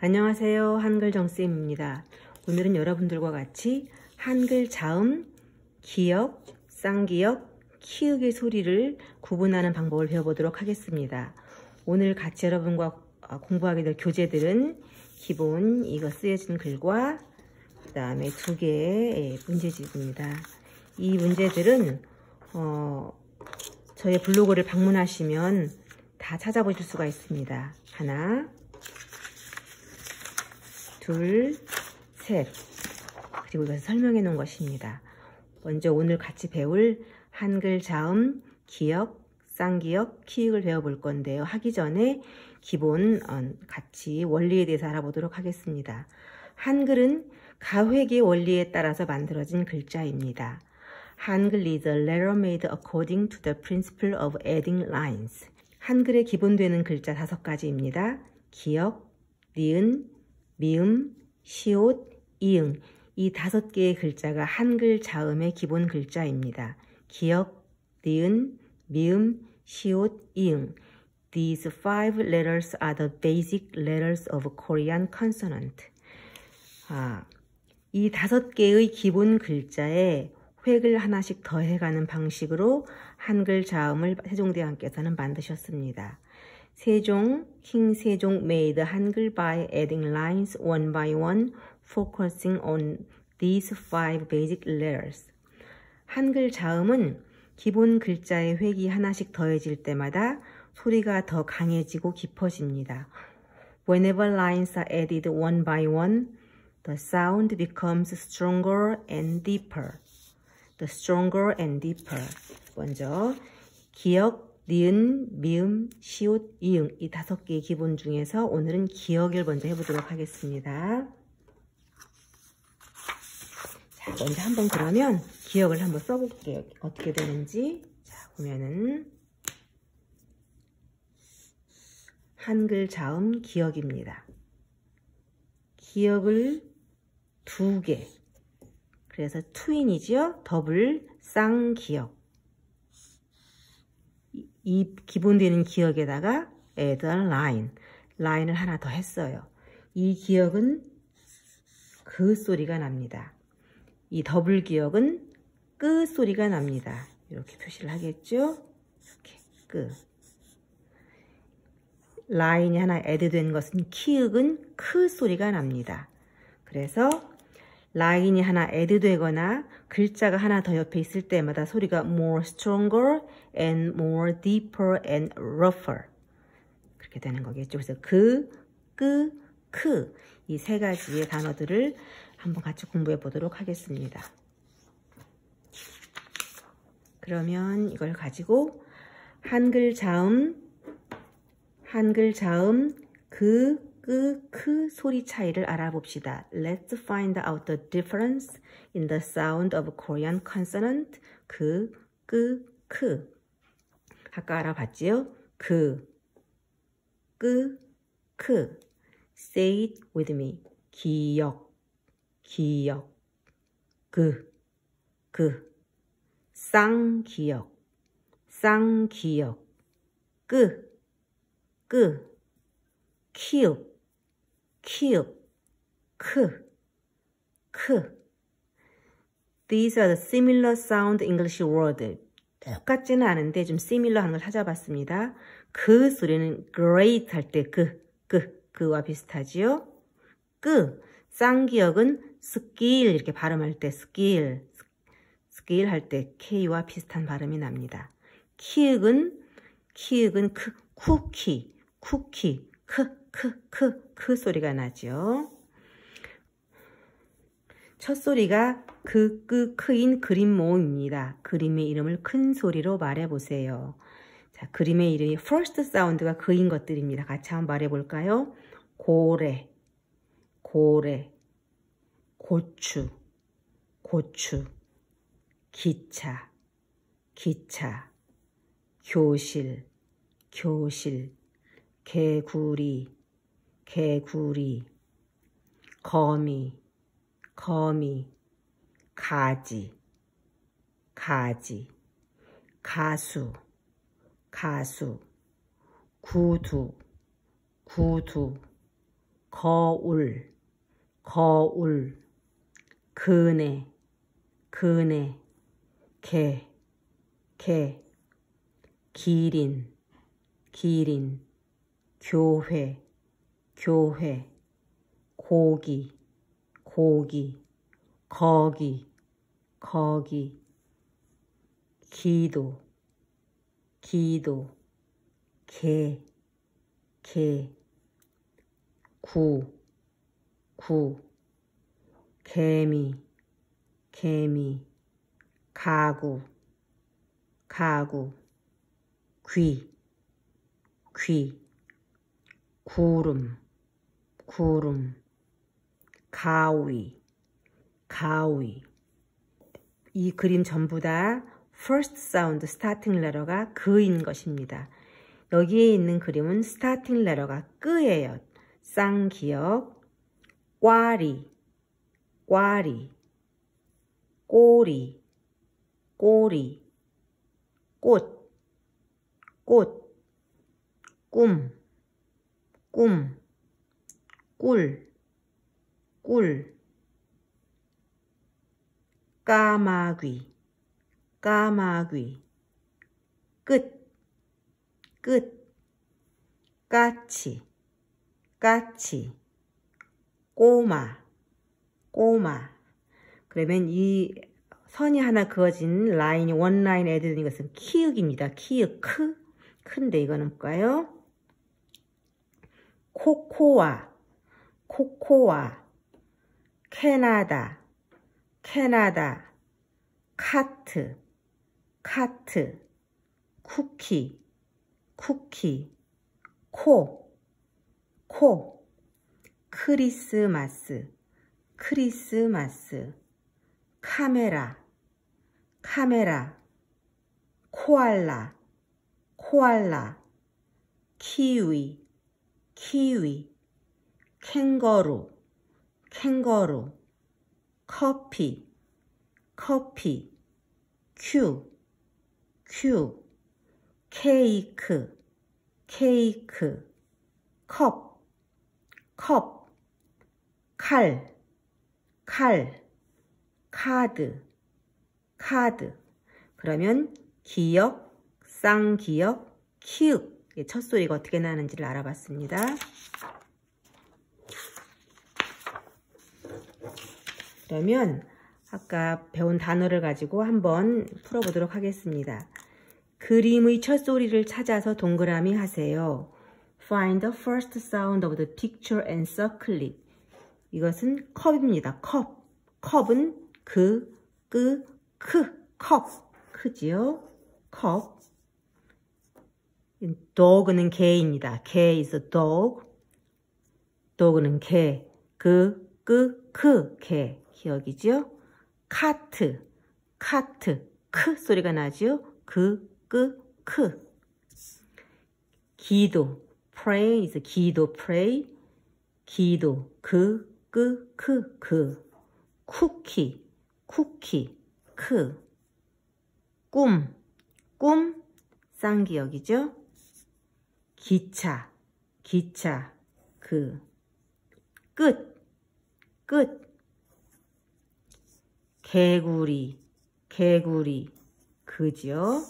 안녕하세요. 한글 정쌤입니다. 오늘은 여러분들과 같이 한글 자음, 기역, 쌍기역, 키읔의 소리를 구분하는 방법을 배워보도록 하겠습니다. 오늘 같이 여러분과 공부하게 될 교재들은 기본 이거 쓰여진 글과 그 다음에 두 개의 문제집입니다. 이 문제들은 저의 블로그를 방문하시면 다 찾아보실 수가 있습니다. 하나, 둘, 셋, 그리고 이것을 설명해 놓은 것입니다. 먼저 오늘 같이 배울 한글 자음, 기역, 쌍기역, 키읔을 배워볼 건데요. 하기 전에 기본 같이 원리에 대해서 알아보도록 하겠습니다. 한글은 가획의 원리에 따라서 만들어진 글자입니다. 한글 is a letter made according to the principle of adding lines. 한글의 기본되는 글자 5가지입니다. 기역, 니은, 미음, 시옷, 이응, 이 5개의 글자가 한글 자음의 기본 글자입니다. 기역, 니은, 미음, 시옷, 이응. These 5 letters are the basic letters of Korean consonant. 이 5개의 기본 글자에 획을 하나씩 더해가는 방식으로 한글 자음을 세종대왕께서는 만드셨습니다. 세종, 킹 세종 made 한글 by adding lines one by one, focusing on these 5 basic letters. 한글 자음은 기본 글자의 획이 하나씩 더해질 때마다 소리가 더 강해지고 깊어집니다. Whenever lines are added one by one, the sound becomes stronger and deeper. The stronger and deeper. 먼저 기역, 니은, 미음, 시옷, 이응, 이 5개의 기본 중에서 오늘은 기역을 먼저 해보도록 하겠습니다. 자, 먼저 한번 그러면 기역을 한번 써볼게요. 어떻게 되는지. 자, 보면은 한글 자음 기역입니다. 기역을 2개, 그래서 트윈이지요. 더블 쌍기역, 이 기본되는 기역에다가 add a line, 라인을 하나 더 했어요. 이 기역은 그 소리가 납니다. 이 더블 기역은 끄 소리가 납니다. 이렇게 표시를 하겠죠. 이렇게 끄. 라인이 하나 add된 것은 키읔은 크 소리가 납니다. 그래서 라인이 하나 add되거나 글자가 하나 더 옆에 있을 때마다 소리가 more stronger and more deeper and rougher 그렇게 되는 거겠죠. 그래서 그, 끄, 크, 이 3가지의 단어들을 한번 같이 공부해 보도록 하겠습니다. 그러면 이걸 가지고 한글 자음 그, 끄, 크 소리 차이를 알아봅시다. Let's find out the difference in the sound of Korean consonant 그, 끄, 크. 아까 알아봤지요? 그, 끄, 크. Say it with me. 기역, 기역, 그, 그. 쌍기역, 쌍기역, 끄, 끄. 키읔, 키읔, 크, 크. These are the similar sound English word. 똑같지는 않은데 좀 similar한 걸 찾아봤습니다. 그 소리는 great 할 때 그, 그, 그와 비슷하지요. 끄, 쌍기역은 skill 이렇게 발음할 때 skill 할 때 k와 비슷한 발음이 납니다. 키읔은 크, 쿠키, 크 소리가 나죠. 첫 소리가 그, 끄, 크인 그림 모음입니다. 그림의 이름을 큰 소리로 말해보세요. 자, 그림의 이름이 first 사운드가 그인 것들입니다. 같이 한번 말해볼까요? 고래, 고추, 기차, 교실, 개구리, 거미, 가지, 가수, 구두, 거울, 거울, 그네, 그네, 개, 개, 기린, 기린, 교회, 교회, 고기, 고기, 거기, 거기, 기도, 기도, 개, 개, 구, 구, 개미, 개미, 가구, 가구, 귀, 귀, 구름, 구름, 가위, 가위. 이 그림 전부 다 first sound, starting letter가 그인 것입니다. 여기에 있는 그림은 starting letter가 끄예요. 쌍기역, 꽈리, 꽈리, 꼬리, 꼬리, 꽃, 꽃, 꿈, 꿈, 꿀, 꿀, 까마귀, 까마귀, 끝, 끝, 까치, 까치, 꼬마, 꼬마. 그러면 이 선이 하나 그어진 라인이 원라인 애들인 것은 키읔입니다. 키읔, 크, 큰데 이거는 뭘까요? 코코아, 코코아, 캐나다, 캐나다, 카트, 카트, 쿠키, 쿠키, 코, 코, 크리스마스, 크리스마스, 카메라, 카메라, 코알라, 코알라, 키위, 키위, 캥거루, 캥거루, 커피, 커피, 큐, 큐, 케이크, 케이크, 컵, 컵, 칼, 칼, 카드, 카드. 그러면 기역, 쌍기역, 키읔. 첫 소리가 어떻게 나는지를 알아봤습니다. 그러면 아까 배운 단어를 가지고 한번 풀어보도록 하겠습니다. 그림의 첫 소리를 찾아서 동그라미 하세요. Find the first sound of the picture and circle it. 이것은 컵입니다. 컵. 컵은 그, 끄, 크, 컵, 크지요? 컵. dog는 개입니다. 개 is a dog. dog는 개, 그, 끄, 크, 개, 기억이지요? 카트, 카트, 크 소리가 나지요? 그, 끄, 크. 기도, pray is a 기도, pray. 기도, 그, 끄, 크, 그. 쿠키, 쿠키, 크, 꿈, 꿈, 쌍기역이죠? 기차, 기차, 그, 끝, 끝, 개구리, 개구리, 그죠?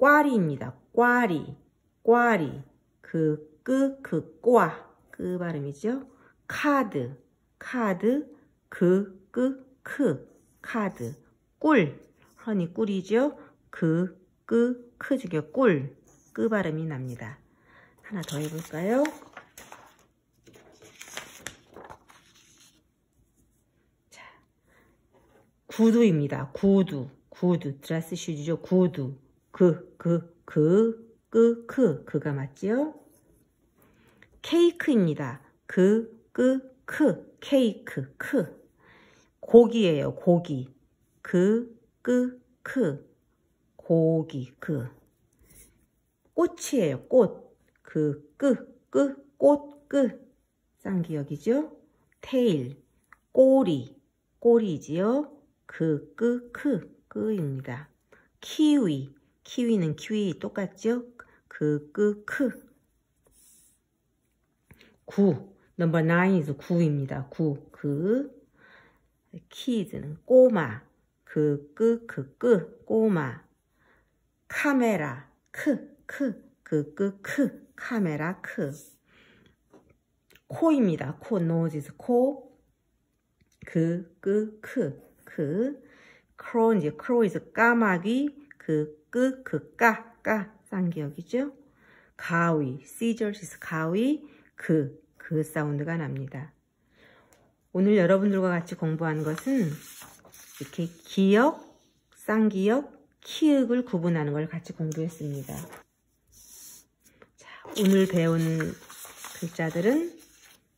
꽈리입니다. 꽈리, 꽈리, 그, 끄, 그, 꽈, 그 발음이죠? 카드, 카드, 그, 끄, 크, 카드, 꿀, 허니 꿀이죠? 그, 끄, 크 중에 꿀, 끄 발음이 납니다. 하나 더 해볼까요? 자, 구두입니다. 구두, 구두, 드레스 슈즈죠? 구두, 그, 끄, 크, 그가 맞지요? 케이크입니다. 그, 끄, 크, 케이크, 크. 고기예요. 고기, 그, 끄, 크, 고기, 그. 꽃이에요. 꽃, 그, 끄, 끄, 꽃, 끄, 쌍기역이죠? 테일, 꼬리, 꼬리지요? 그, 끄, 크, 끄입니다. 키위, 키위는 키위 똑같죠? 그, 끄, 크. 구. 넘버 9은 9입니다. 9. 그. 키즈는 꼬마. 그, 꼬마. 카메라. 크. 카메라, 크. 코입니다. 코, 노즈에서 코. 크. 크로인지, 크로이즈 까마귀. 까. 쌍기역이죠. 가위, 시저스 가위, 그 사운드가 납니다. 오늘 여러분들과 같이 공부한 것은 이렇게 기역, 쌍기역, 키읔을 구분하는 걸 같이 공부했습니다. 자, 오늘 배운 글자들은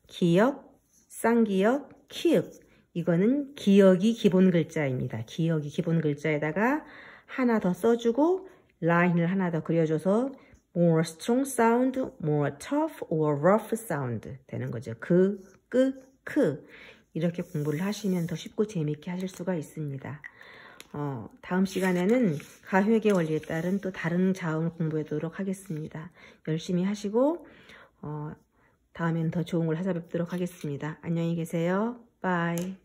기역, 쌍기역, 키읔. 이거는 기역이 기본 글자입니다. 기역이 기본 글자에다가 하나 더 써주고 라인을 하나 더 그려줘서 more strong sound, more tough or rough sound 되는 거죠. 크. 이렇게 공부를 하시면 더 쉽고 재미있게 하실 수가 있습니다. 다음 시간에는 가효액의 원리에 따른 또 다른 자음을 공부하도록 하겠습니다. 열심히 하시고 다음엔 더 좋은 걸 찾아뵙도록 하겠습니다. 안녕히 계세요. Bye.